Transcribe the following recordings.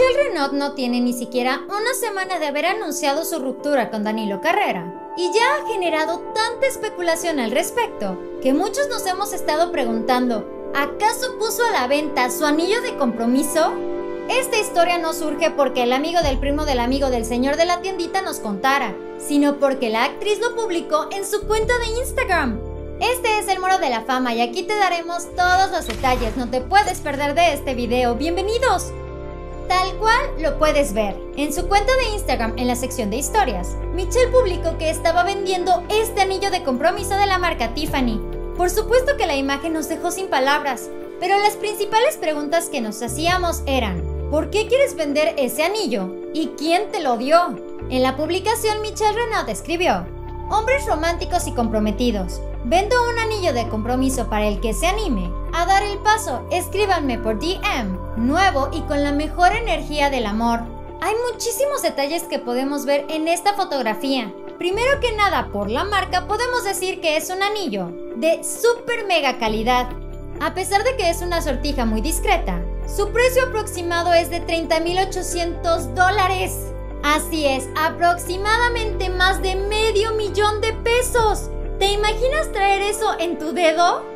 Michelle Renaud no tiene ni siquiera una semana de haber anunciado su ruptura con Danilo Carrera, y ya ha generado tanta especulación al respecto que muchos nos hemos estado preguntando: ¿acaso puso a la venta su anillo de compromiso? Esta historia no surge porque el amigo del primo del amigo del señor de la tiendita nos contara, sino porque la actriz lo publicó en su cuenta de Instagram. Este es El Muro de la Fama y aquí te daremos todos los detalles, no te puedes perder de este video, ¡bienvenidos! Tal cual lo puedes ver, en su cuenta de Instagram, en la sección de historias, Michelle publicó que estaba vendiendo este anillo de compromiso de la marca Tiffany. Por supuesto que la imagen nos dejó sin palabras, pero las principales preguntas que nos hacíamos eran: ¿por qué quieres vender ese anillo? ¿Y quién te lo dio? En la publicación Michelle Renaud escribió: hombres románticos y comprometidos, vendo un anillo de compromiso para el que se anime a dar el paso, escríbanme por DM, nuevo y con la mejor energía del amor. Hay muchísimos detalles que podemos ver en esta fotografía. Primero que nada, por la marca podemos decir que es un anillo de super mega calidad. A pesar de que es una sortija muy discreta, su precio aproximado es de $30,800. Así es, aproximadamente más de $500,000. ¿Te imaginas traer eso en tu dedo?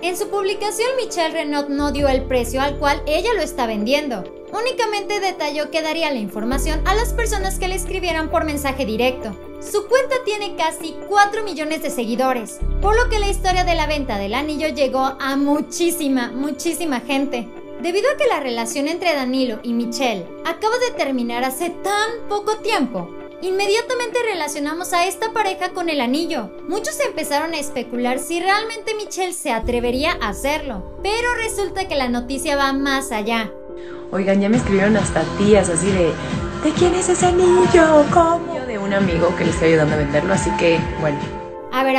En su publicación Michelle Renaud no dio el precio al cual ella lo está vendiendo. Únicamente detalló que daría la información a las personas que le escribieran por mensaje directo. Su cuenta tiene casi 4 millones de seguidores, por lo que la historia de la venta del anillo llegó a muchísima gente. Debido a que la relación entre Danilo y Michelle acaba de terminar hace tan poco tiempo, inmediatamente relacionamos a esta pareja con el anillo. Muchos empezaron a especular si realmente Michelle se atrevería a hacerlo, pero resulta que la noticia va más allá. Oigan, ya me escribieron hasta tías así de: ¿de quién es ese anillo? ¿Cómo? De un amigo que le estoy ayudando a venderlo, así que bueno. A ver.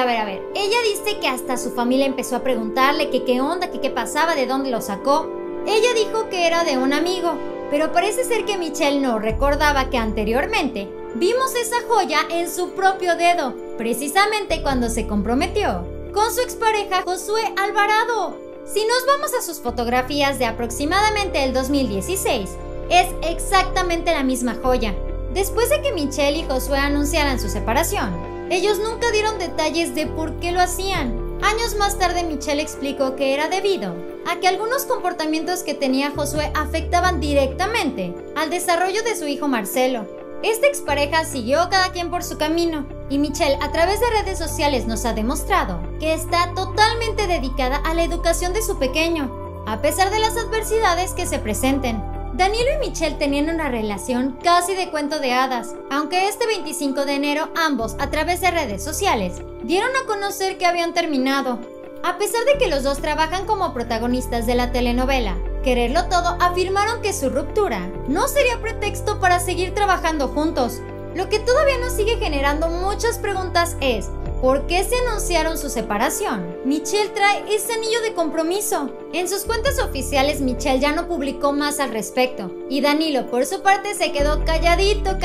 Ella dice que hasta su familia empezó a preguntarle que qué onda, que qué pasaba, de dónde lo sacó. Ella dijo que era de un amigo, pero parece ser que Michelle no recordaba que anteriormente vimos esa joya en su propio dedo, precisamente cuando se comprometió con su expareja Josué Alvarado. Si nos vamos a sus fotografías de aproximadamente el 2016, es exactamente la misma joya. Después de que Michelle y Josué anunciaran su separación, ellos nunca dieron detalles de por qué lo hacían. Años más tarde Michelle explicó que era debido a que algunos comportamientos que tenía Josué afectaban directamente al desarrollo de su hijo Marcelo. Esta expareja siguió cada quien por su camino, y Michelle a través de redes sociales nos ha demostrado que está totalmente dedicada a la educación de su pequeño, a pesar de las adversidades que se presenten. Danilo y Michelle tenían una relación casi de cuento de hadas, aunque este 25 de enero ambos, a través de redes sociales, dieron a conocer que habían terminado. A pesar de que los dos trabajan como protagonistas de la telenovela Quererlo Todo, afirmaron que su ruptura no sería pretexto para seguir trabajando juntos. Lo que todavía nos sigue generando muchas preguntas es: ¿por qué se anunciaron su separación? Michelle trae ese anillo de compromiso. En sus cuentas oficiales Michelle ya no publicó más al respecto, y Danilo por su parte se quedó calladito.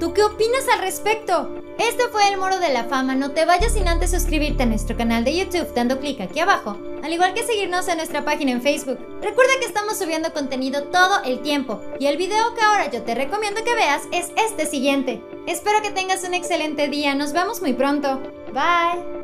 ¿Tú qué opinas al respecto? Este fue El Muro de la Fama, no te vayas sin antes suscribirte a nuestro canal de YouTube dando clic aquí abajo, al igual que seguirnos en nuestra página en Facebook. Recuerda que estamos subiendo contenido todo el tiempo, y el video que ahora yo te recomiendo que veas es este siguiente. Espero que tengas un excelente día, nos vemos muy pronto. Bye.